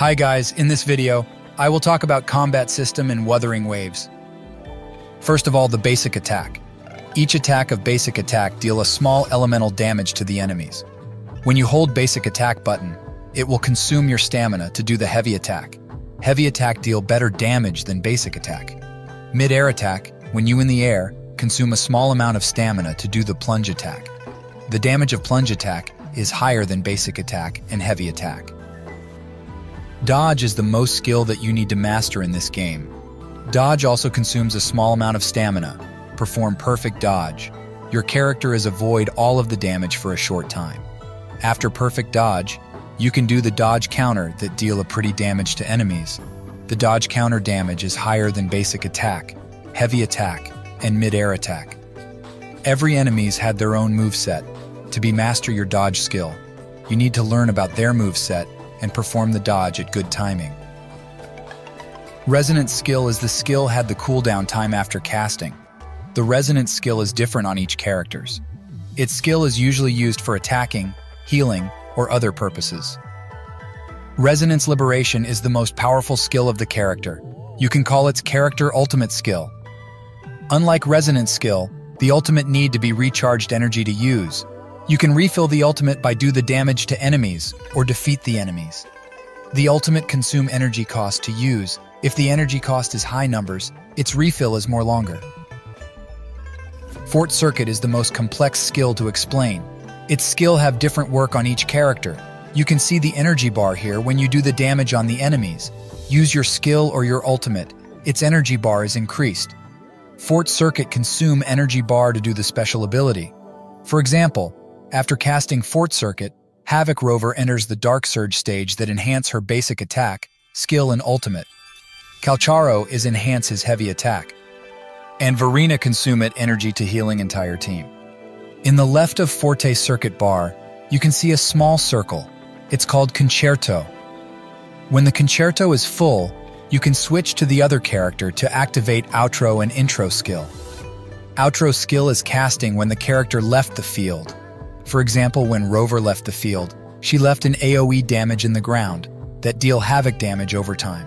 Hi guys, in this video, I will talk about combat system in Wuthering Waves. First of all, the basic attack. Each attack of basic attack deal a small elemental damage to the enemies. When you hold basic attack button, it will consume your stamina to do the heavy attack. Heavy attack deal better damage than basic attack. Mid-air attack, when you in the air, consume a small amount of stamina to do the plunge attack. The damage of plunge attack is higher than basic attack and heavy attack. Dodge is the most skill that you need to master in this game. Dodge also consumes a small amount of stamina. Perform Perfect Dodge. Your character is avoid all of the damage for a short time. After Perfect Dodge, you can do the Dodge Counter that deal a pretty damage to enemies. The Dodge Counter damage is higher than basic attack, heavy attack, and mid-air attack. Every enemy's had their own moveset. To be master your dodge skill, you need to learn about their moveset and perform the dodge at good timing. Resonance skill is the skill had the cooldown time after casting. The resonance skill is different on each characters. Its skill is usually used for attacking, healing, or other purposes. Resonance liberation is the most powerful skill of the character. You can call its character ultimate skill. Unlike resonance skill, the ultimate need to be recharged energy to use. You can refill the ultimate by do the damage to enemies, or defeat the enemies. The ultimate consume energy cost to use. If the energy cost is high numbers, its refill is more longer. Forte Circuit is the most complex skill to explain. Its skill have different work on each character. You can see the energy bar here when you do the damage on the enemies. Use your skill or your ultimate. Its energy bar is increased. Forte Circuit consume energy bar to do the special ability. For example, after casting Forte Circuit, Havoc Rover enters the Dark Surge stage that enhance her basic attack, skill and ultimate. Calcharo is enhance his heavy attack. And Verina consume it energy to healing entire team. In the left of Forte Circuit bar, you can see a small circle. It's called Concerto. When the Concerto is full, you can switch to the other character to activate Outro and Intro skill. Outro skill is casting when the character left the field. For example, when Rover left the field, she left an AoE damage in the ground that deal havoc damage over time.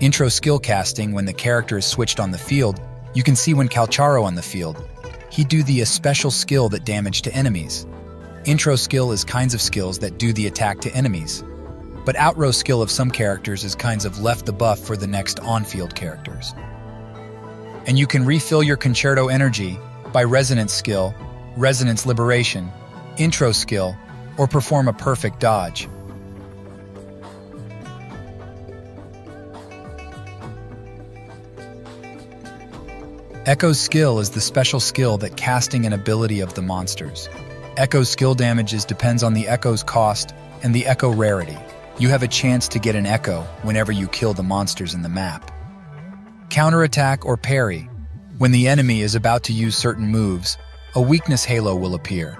Intro skill casting when the character is switched on the field, you can see when Calcharo on the field, he do the special skill that damage to enemies. Intro skill is kinds of skills that do the attack to enemies, but outro skill of some characters is kinds of left the buff for the next on-field characters. And you can refill your Concerto energy by resonance skill, resonance liberation, intro skill, or perform a perfect dodge. Echo's skill is the special skill that casting an ability of the monsters. Echo's skill damages depends on the echo's cost and the echo rarity. You have a chance to get an echo whenever you kill the monsters in the map. Counterattack or parry. When the enemy is about to use certain moves, a weakness halo will appear.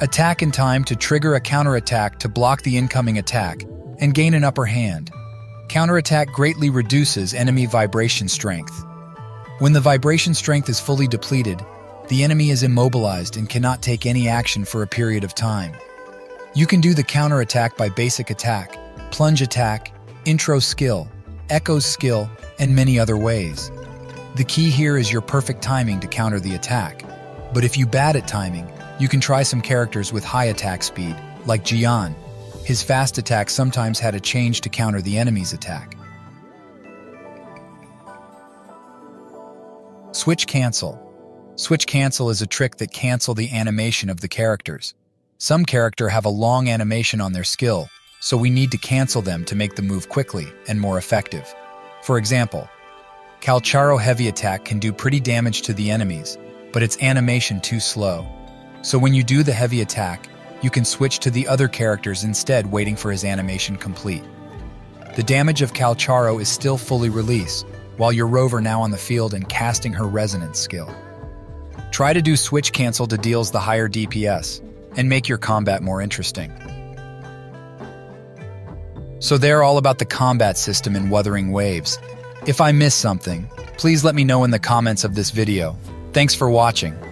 Attack in time to trigger a counterattack to block the incoming attack and gain an upper hand. Counterattack greatly reduces enemy vibration strength. When the vibration strength is fully depleted, the enemy is immobilized and cannot take any action for a period of time. You can do the counterattack by basic attack, plunge attack, intro skill, echo skill, and many other ways. The key here is your perfect timing to counter the attack. But if you bad at timing, you can try some characters with high attack speed, like Jian. His fast attack sometimes had a change to counter the enemy's attack. Switch cancel. Switch cancel is a trick that cancel the animation of the characters. Some character have a long animation on their skill, so we need to cancel them to make the move quickly and more effective. For example, Calcharo heavy attack can do pretty damage to the enemies, but its animation too slow. So when you do the heavy attack, you can switch to the other characters instead, waiting for his animation complete. The damage of Calcharo is still fully released, while your rover now on the field and casting her resonance skill. Try to do switch cancel to deals the higher DPS, and make your combat more interesting. So they're all about the combat system in Wuthering Waves. If I miss something, please let me know in the comments of this video. Thanks for watching.